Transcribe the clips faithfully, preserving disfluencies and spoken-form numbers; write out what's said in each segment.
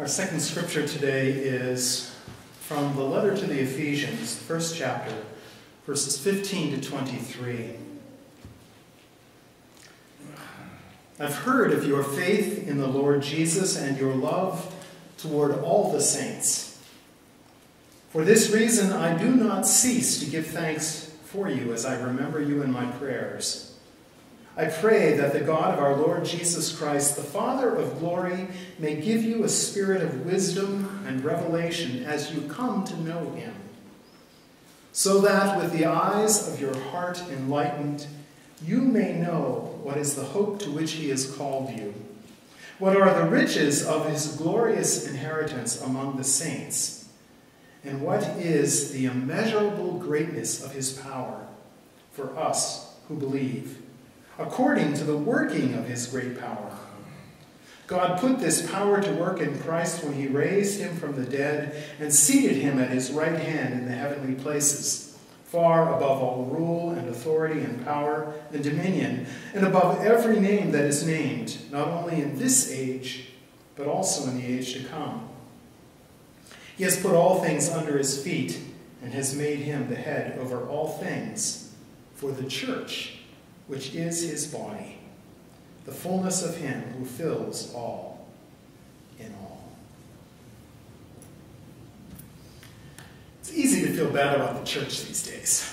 Our second scripture today is from the letter to the Ephesians, first chapter, verses fifteen to twenty-three. I've heard of your faith in the Lord Jesus and your love toward all the saints. For this reason, I do not cease to give thanks for you as I remember you in my prayers. I pray that the God of our Lord Jesus Christ, the Father of glory, may give you a spirit of wisdom and revelation as you come to know him, so that with the eyes of your heart enlightened, you may know what is the hope to which he has called you, what are the riches of his glorious inheritance among the saints, and what is the immeasurable greatness of his power for us who believe, according to the working of his great power. God put this power to work in Christ when he raised him from the dead and seated him at his right hand in the heavenly places, far above all rule and authority and power and dominion, and above every name that is named, not only in this age, but also in the age to come. He has put all things under his feet and has made him the head over all things for the church, which is his body, the fullness of him who fills all in all. It's easy to feel bad about the church these days.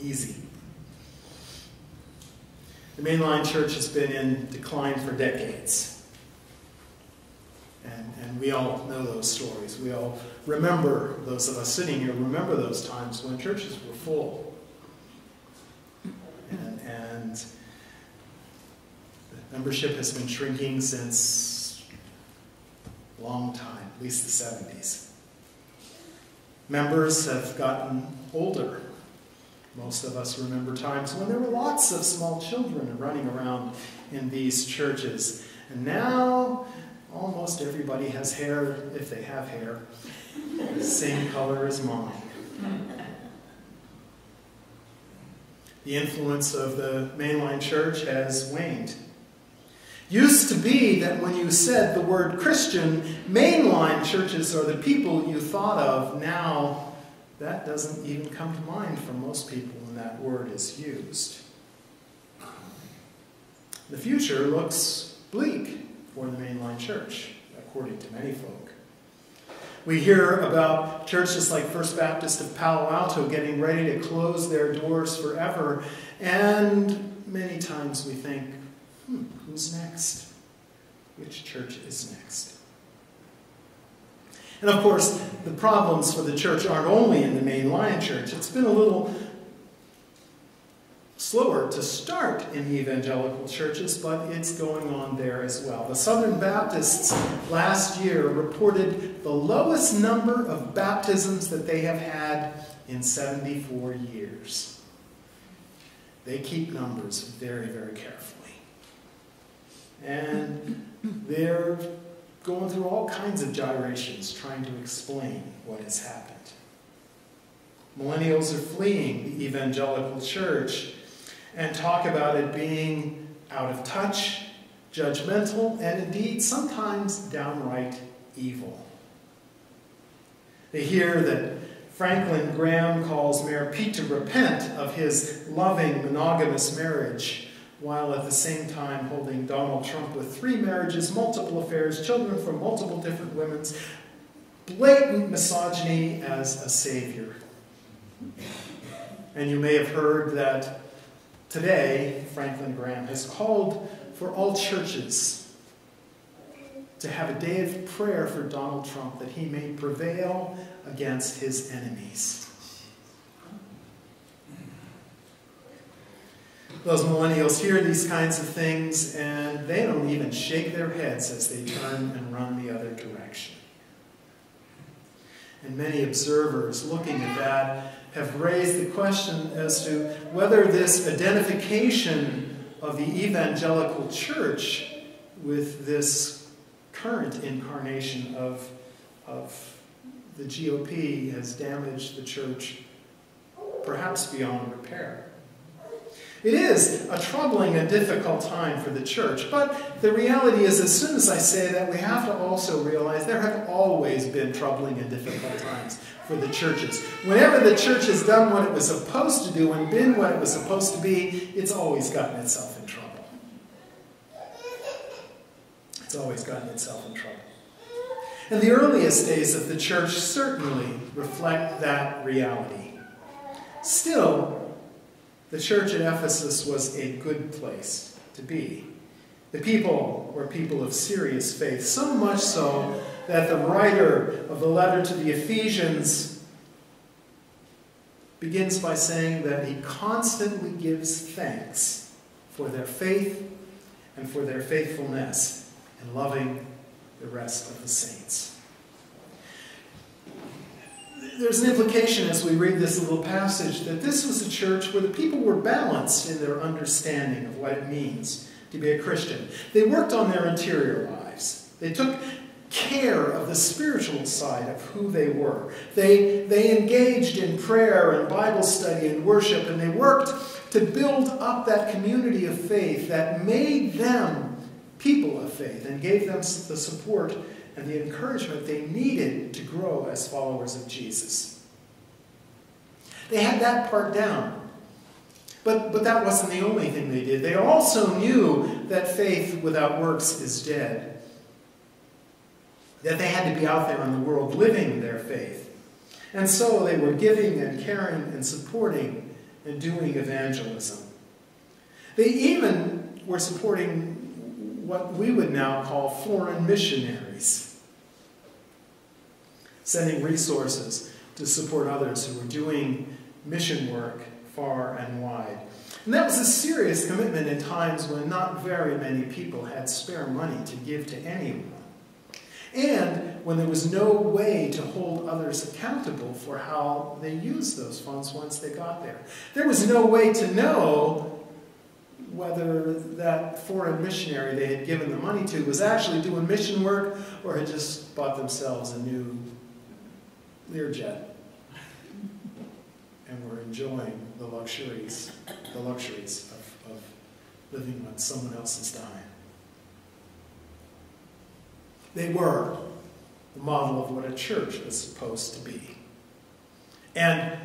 Easy. The mainline church has been in decline for decades. And, and we all know those stories. We all remember, those of us sitting here, remember those times when churches were full. And, and the membership has been shrinking since a long time. At least the seventies. Members have gotten older. Most of us remember times when there were lots of small children running around in these churches. And now, almost everybody has hair, if they have hair, the same color as mine. The influence of the mainline church has waned. Used to be that when you said the word Christian, mainline churches are the people you thought of. Now, that doesn't even come to mind for most people when that word is used. The future looks bleak for the mainline church, according to many folk. We hear about churches like First Baptist of Palo Alto getting ready to close their doors forever, and many times we think, Hmm, who's next? Which church is next? And of course, the problems for the church aren't only in the mainline church. It's been a little slower to start in evangelical churches, but it's going on there as well. The Southern Baptists last year reported the lowest number of baptisms that they have had in seventy-four years. They keep numbers very, very carefully. And they're going through all kinds of gyrations trying to explain what has happened. Millennials are fleeing the evangelical church and talk about it being out of touch, judgmental, and indeed sometimes downright evil. They hear that Franklin Graham calls Mayor Pete to repent of his loving monogamous marriage, while at the same time holding Donald Trump with three marriages, multiple affairs, children from multiple different women, blatant misogyny as a savior. And you may have heard that today, Franklin Graham has called for all churches to have a day of prayer for Donald Trump that he may prevail against his enemies. Those millennials hear these kinds of things, and they don't even shake their heads as they turn and run the other direction. And many observers looking at that have raised the question as to whether this identification of the evangelical church with this current incarnation of, of the G O P has damaged the church perhaps beyond repair. It is a troubling and difficult time for the church, but the reality is, as soon as I say that, we have to also realize there have always been troubling and difficult times for the churches. Whenever the church has done what it was supposed to do and been what it was supposed to be, it's always gotten itself in trouble. It's always gotten itself in trouble. And the earliest days of the church certainly reflect that reality. Still, the church at Ephesus was a good place to be. The people were people of serious faith, so much so that the writer of the letter to the Ephesians begins by saying that he constantly gives thanks for their faith and for their faithfulness in loving the rest of the saints. There's an implication as we read this little passage that this was a church where the people were balanced in their understanding of what it means to be a Christian. They worked on their interior lives. They took care of the spiritual side of who they were. They, they engaged in prayer and Bible study and worship, and they worked to build up that community of faith that made them people of faith and gave them the support and the encouragement they needed to grow as followers of Jesus. They had that part down. But, but that wasn't the only thing they did. They also knew that faith without works is dead. That they had to be out there in the world living their faith. And so they were giving and caring and supporting and doing evangelism. They even were supporting what we would now call foreign missionaries, sending resources to support others who were doing mission work far and wide. And that was a serious commitment in times when not very many people had spare money to give to anyone, and when there was no way to hold others accountable for how they used those funds once they got there. There was no way to know whether that foreign missionary they had given the money to was actually doing mission work or had just bought themselves a new Learjet and were enjoying the luxuries, the luxuries of, of living on someone else's dime. They were the model of what a church was supposed to be. And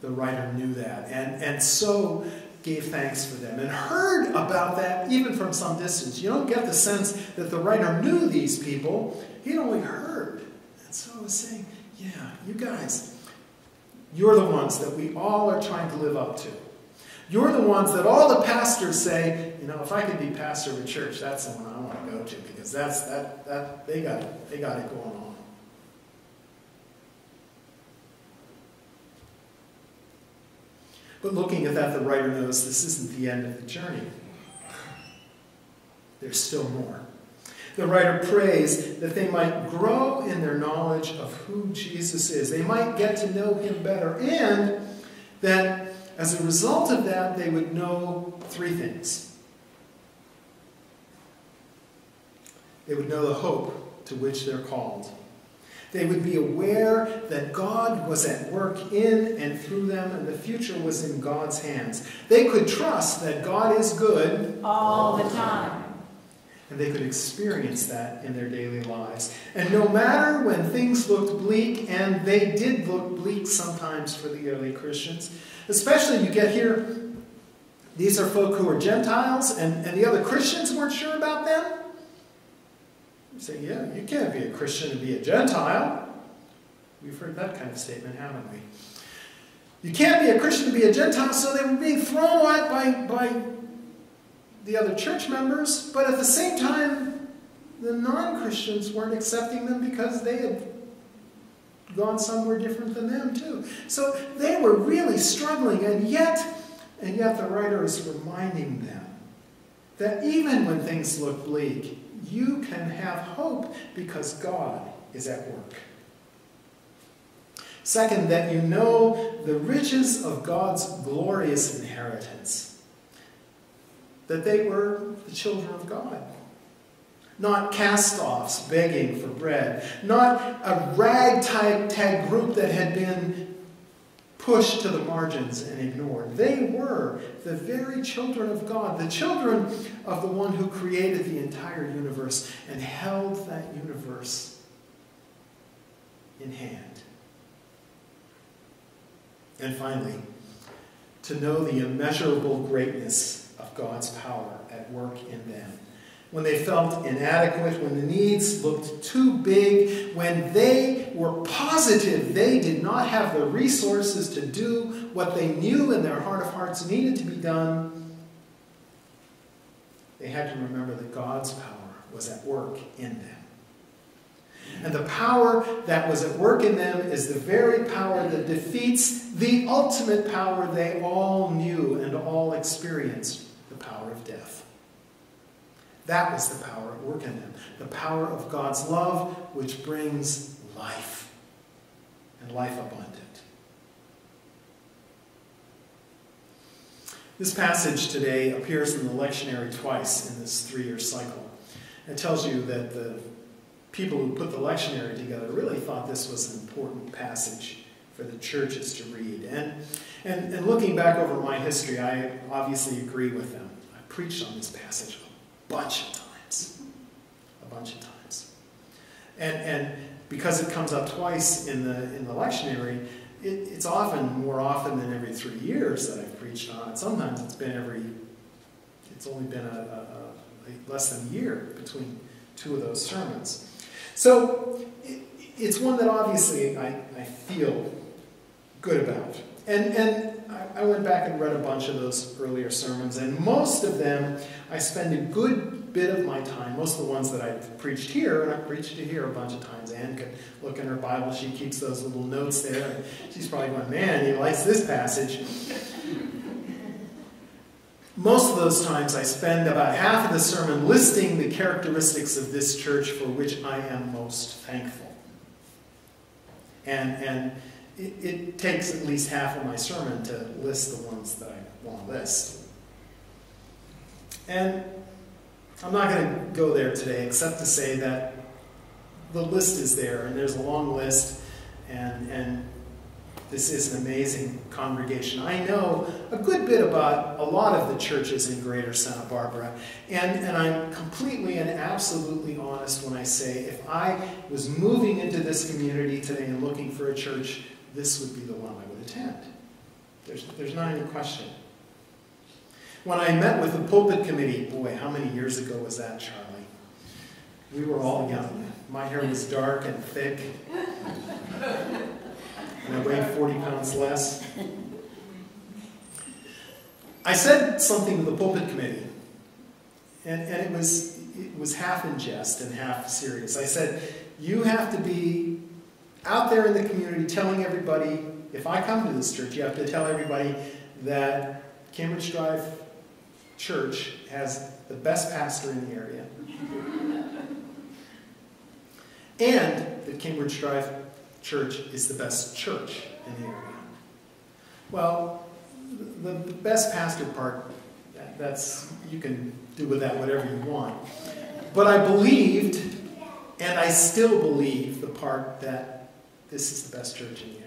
the writer knew that. And, and so gave thanks for them and heard about that even from some distance. You don't get the sense that the writer knew these people. He'd only heard. And so I was saying, yeah, you guys, you're the ones that we all are trying to live up to. You're the ones that all the pastors say, you know, if I could be pastor of a church, that's the one I want to go to, because that's that that they got it. They got it going on. But looking at that, the writer knows this isn't the end of the journey. There's still more. The writer prays that they might grow in their knowledge of who Jesus is. They might get to know him better, and that as a result of that, they would know three things. They would know the hope to which they're called. They would be aware that God was at work in and through them, and the future was in God's hands. They could trust that God is good all the time. And they could experience that in their daily lives. And no matter when things looked bleak, and they did look bleak sometimes for the early Christians, especially you get here, these are folk who are Gentiles, and, and the other Christians weren't sure about them. Say, yeah, you can't be a Christian and be a Gentile. We've heard that kind of statement, haven't we? You can't be a Christian and be a Gentile, so they were being thrown at by, by the other church members, but at the same time, the non-Christians weren't accepting them because they had gone somewhere different than them, too. So they were really struggling, and yet, and yet the writer is reminding them that even when things look bleak, you can have hope because God is at work. Second, that you know the riches of God's glorious inheritance. That they were the children of God. Not cast-offs begging for bread. Not a ragtag group that had been pushed to the margins and ignored. They were the very children of God, the children of the one who created the entire universe and held that universe in hand. And finally, to know the immeasurable greatness of God's power at work in them. When they felt inadequate, when the needs looked too big, when they were positive they did not have the resources to do what they knew in their heart of hearts needed to be done, they had to remember that God's power was at work in them. And the power that was at work in them is the very power that defeats the ultimate power they all knew and all experienced, the power of death. That was the power at work in them, the power of God's love, which brings life, and life abundant. This passage today appears in the lectionary twice in this three-year cycle. It tells you that the people who put the lectionary together really thought this was an important passage for the churches to read. And, and, and looking back over my history, I obviously agree with them. I preached on this passage a bunch of times. A bunch of times. And, and because it comes up twice in the, in the lectionary, it, it's often, more often than every three years that I've preached on it. Sometimes it's been every, it's only been a, a, a less than a year between two of those sermons. So it's one that obviously I, I feel good about. And, and I went back and read a bunch of those earlier sermons, and most of them I spend a good bit of my time, most of the ones that I've preached here, and I've preached it here a bunch of times. Anne could look in her Bible, she keeps those little notes there, and she's probably going, man, he likes this passage. Most of those times I spend about half of the sermon listing the characteristics of this church for which I am most thankful. And, and it, it takes at least half of my sermon to list the ones that I want to list. And I'm not going to go there today except to say that the list is there, and there's a long list, and, and this is an amazing congregation. I know a good bit about a lot of the churches in Greater Santa Barbara, and, and I'm completely and absolutely honest when I say if I was moving into this community today and looking for a church, this would be the one I would attend. There's, there's not any question. When I met with the pulpit committee, boy, how many years ago was that, Charlie? We were all young. My hair was dark and thick. And I weighed forty pounds less. I said something to the pulpit committee, and, and it was, it was half in jest and half serious. I said, you have to be out there in the community telling everybody, if I come to this church, you have to tell everybody that Cambridge Drive Church has the best pastor in the area, and that Cambridge Drive Church is the best church in the area. Well, the, the best pastor part, that, that's, you can do with that whatever you want. But I believed, and I still believe, the part that this is the best church in the area.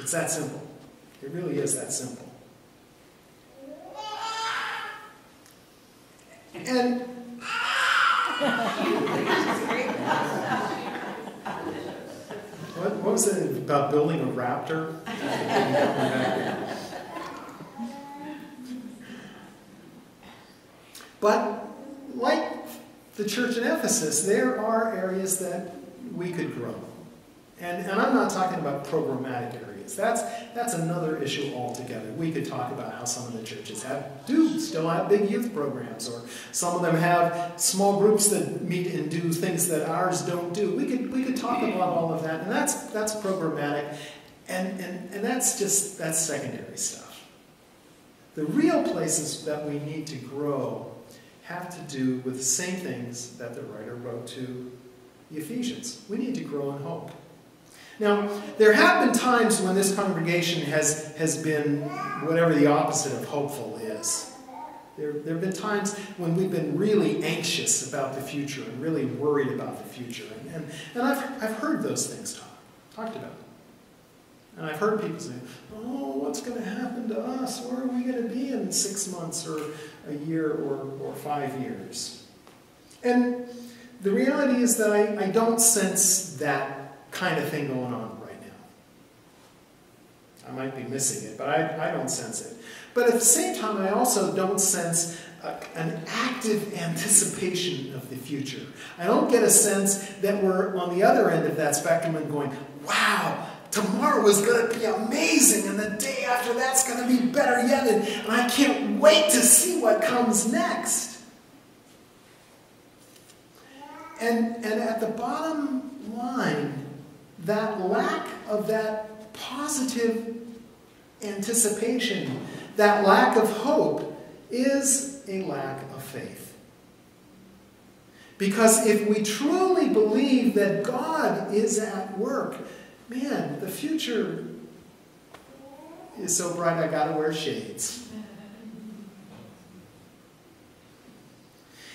It's that simple. It really is that simple. And What, what was it about building a raptor? But like the church in Ephesus, there are areas that we could grow. And, and I'm not talking about programmatic areas. That's, that's another issue altogether. We could talk about how some of the churches have, do still have big youth programs, or some of them have small groups that meet and do things that ours don't do. We could, we could talk about all of that, and that's, that's programmatic, and, and, and that's just that's secondary stuff. The real places that we need to grow have to do with the same things that the writer wrote to the Ephesians. We need to grow in hope. Now, there have been times when this congregation has, has been whatever the opposite of hopeful is. There, there have been times when we've been really anxious about the future and really worried about the future. And, and, and I've, I've heard those things talk, talked about. And I've heard people say, oh, what's going to happen to us? Where are we going to be in six months or a year or, or five years? And the reality is that I, I don't sense that kind of thing going on right now. I might be missing it, but I, I don't sense it. But at the same time, I also don't sense a, an active anticipation of the future. I don't get a sense that we're on the other end of that spectrum and going, wow, tomorrow is going to be amazing, and the day after that's going to be better yet, and, and I can't wait to see what comes next. And, and at the bottom line, that lack of that positive anticipation, that lack of hope, is a lack of faith. Because if we truly believe that God is at work, man, the future is so bright I gotta wear shades.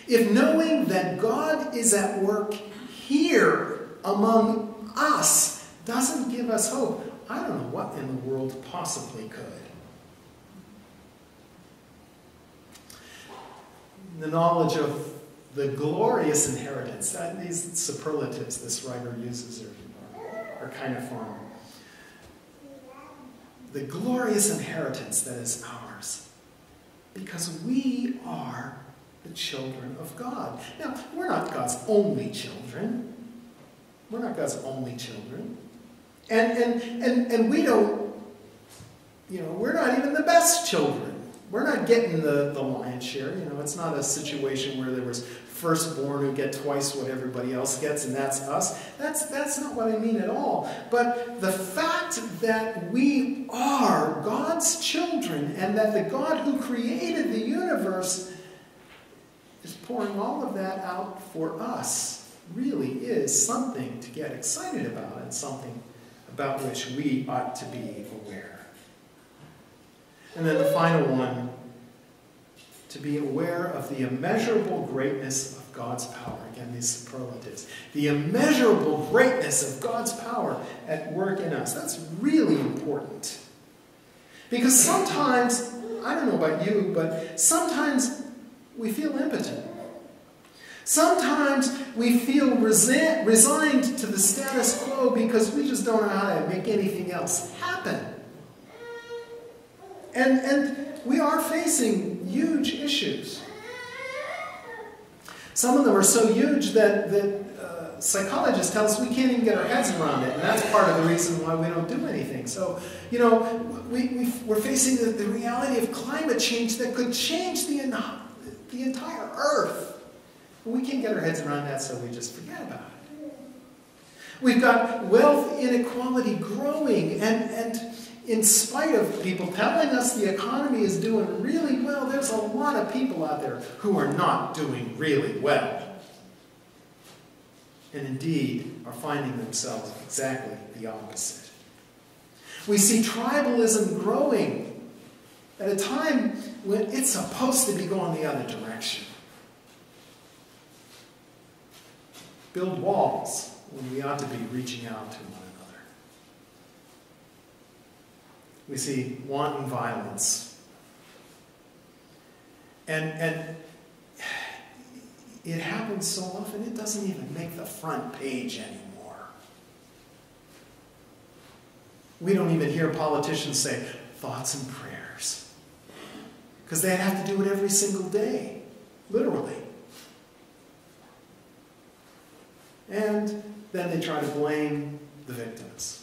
If knowing that God is at work here among us doesn't give us hope, I don't know what in the world possibly could. The knowledge of the glorious inheritance, that, these superlatives this writer uses are kind of form. The glorious inheritance that is ours, because we are the children of God. Now, we're not God's only children. We're not God's only children. And, and, and, and we don't, you know, we're not even the best children. We're not getting the, the lion's share. You know, it's not a situation where there was firstborn who get twice what everybody else gets, and that's us. That's, that's not what I mean at all. But the fact that we are God's children and that the God who created the universe is pouring all of that out for us really is something to get excited about and something about which we ought to be aware. And then the final one, to be aware of the immeasurable greatness of God's power. Again, these superlatives. The immeasurable greatness of God's power at work in us. That's really important. Because sometimes, I don't know about you, but sometimes we feel impotent. Sometimes we feel resent, resigned to the status quo because we just don't know how to make anything else happen. And, and we are facing huge issues. Some of them are so huge that, that uh, psychologists tell us we can't even get our heads around it, and that's part of the reason why we don't do anything. So, you know, we, we, we're facing the, the reality of climate change that could change the, the entire earth. We can't get our heads around that, so we just forget about it. We've got wealth inequality growing, and, and in spite of people telling us the economy is doing really well, there's a lot of people out there who are not doing really well. And indeed, are finding themselves exactly the opposite. We see tribalism growing at a time when it's supposed to be going the other direction. Build walls when we ought to be reaching out to one. We see wanton violence. And, and it happens so often, it doesn't even make the front page anymore. We don't even hear politicians say, thoughts and prayers. Because they have to do it every single day, literally. And then they try to blame the victims.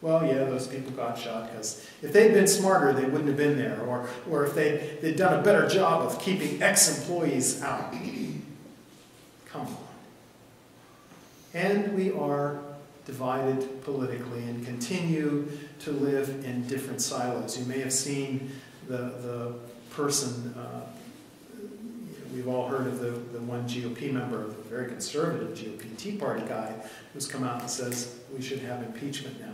Well, yeah, those people got shot because if they'd been smarter, they wouldn't have been there. Or, or if they'd, they'd done a better job of keeping ex-employees out. Come on. And we are divided politically and continue to live in different silos. You may have seen the, the person, uh, we've all heard of the, the one G O P member, the very conservative G O P Tea Party guy, who's come out and says we should have impeachment now.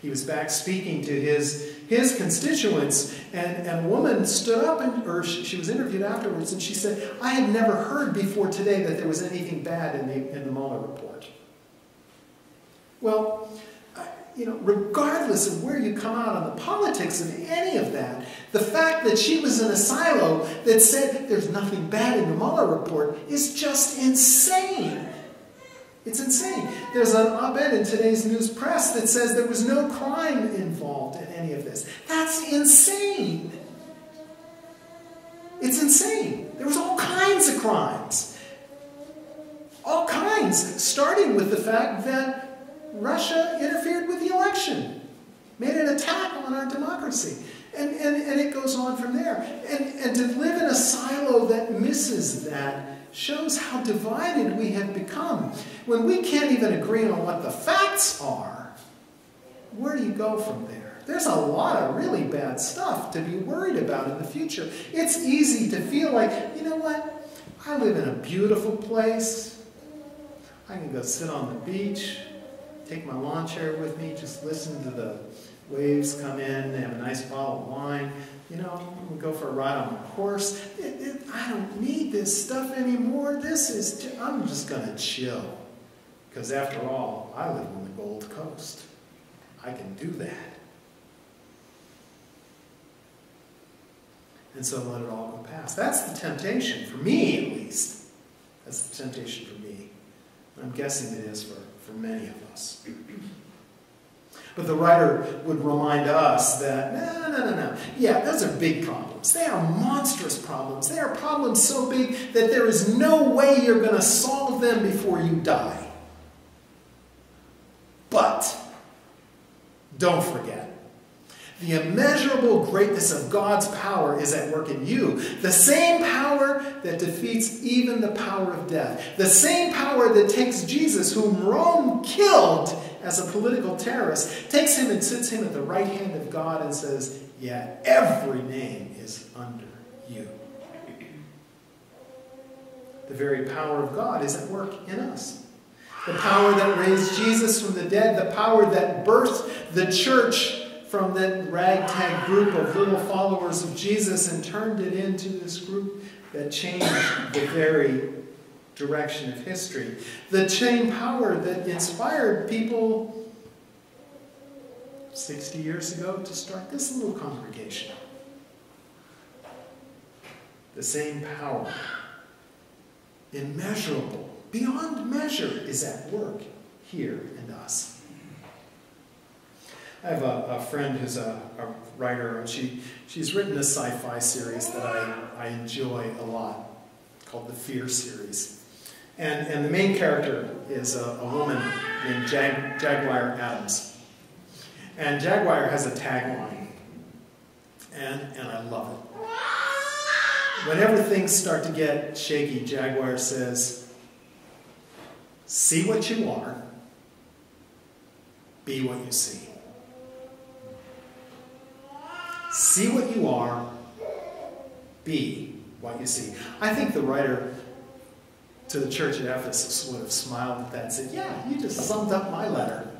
He was back speaking to his, his constituents, and, and a woman stood up, and, or she, she was interviewed afterwards, and she said, I had never heard before today that there was anything bad in the, in the Mueller report. Well, you know, regardless of where you come out on the politics of any of that, the fact that she was in a silo that said there's nothing bad in the Mueller report is just insane. It's insane. There's an op-ed in today's news press that says there was no crime involved in any of this. That's insane. It's insane. There was all kinds of crimes. All kinds, starting with the fact that Russia interfered with the election, made an attack on our democracy. And, and, and it goes on from there. And, and to live in a silo that misses that shows how divided we have become. When we can't even agree on what the facts are, where do you go from there? There's a lot of really bad stuff to be worried about in the future. It's easy to feel like, you know what? I live in a beautiful place. I can go sit on the beach, take my lawn chair with me, just listen to the waves come in, have a nice bottle of wine. You know, we go for a ride on a horse. It, it, I don't need this stuff anymore. This is, I'm just going to chill. Because after all, I live on the Gold Coast. I can do that. And so let it all go past. That's the temptation, for me at least. That's the temptation for me. I'm guessing it is for, for many of us. But the writer would remind us that, no, no, no, no. Yeah, those are big problems. They are monstrous problems. They are problems so big that there is no way you're going to solve them before you die. But don't forget, the immeasurable greatness of God's power is at work in you. The same power that defeats even the power of death. The same power that takes Jesus, whom Rome killed, as a political terrorist, takes him and sits him at the right hand of God and says, yeah, every name is under you. The very power of God is at work in us. The power that raised Jesus from the dead, the power that birthed the church from that ragtag group of little followers of Jesus and turned it into this group that changed the very direction of history. The same power that inspired people sixty years ago to start this little congregation. The same power, immeasurable, beyond measure, is at work here in us. I have a, a friend who's a, a writer, and she, she's written a sci-fi series that I, I enjoy a lot called The Fear Series. And, and the main character is a, a woman named Jag, Jaguar Adams. And Jaguar has a tagline, and, and I love it. Whenever things start to get shaky, Jaguar says, "See what you are, be what you see. See what you are, be what you see." I think the writer to the church at Ephesus would have smiled at that and said, yeah, you just summed up my letter.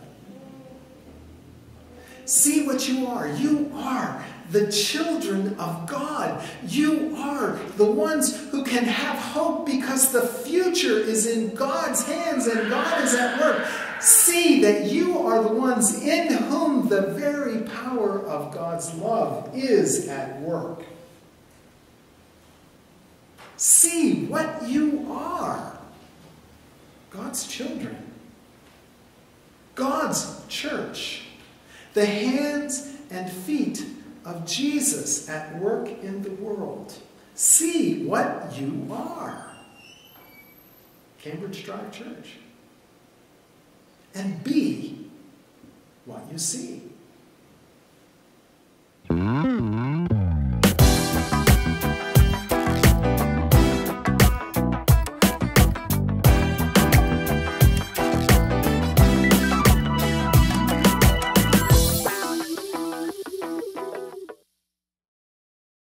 See what you are. You are the children of God. You are the ones who can have hope because the future is in God's hands and God is at work. See that you are the ones in whom the very power of God's love is at work. See what you are. God's children. God's church. The hands and feet of Jesus at work in the world. See what you are. Cambridge Drive Church. And be what you see.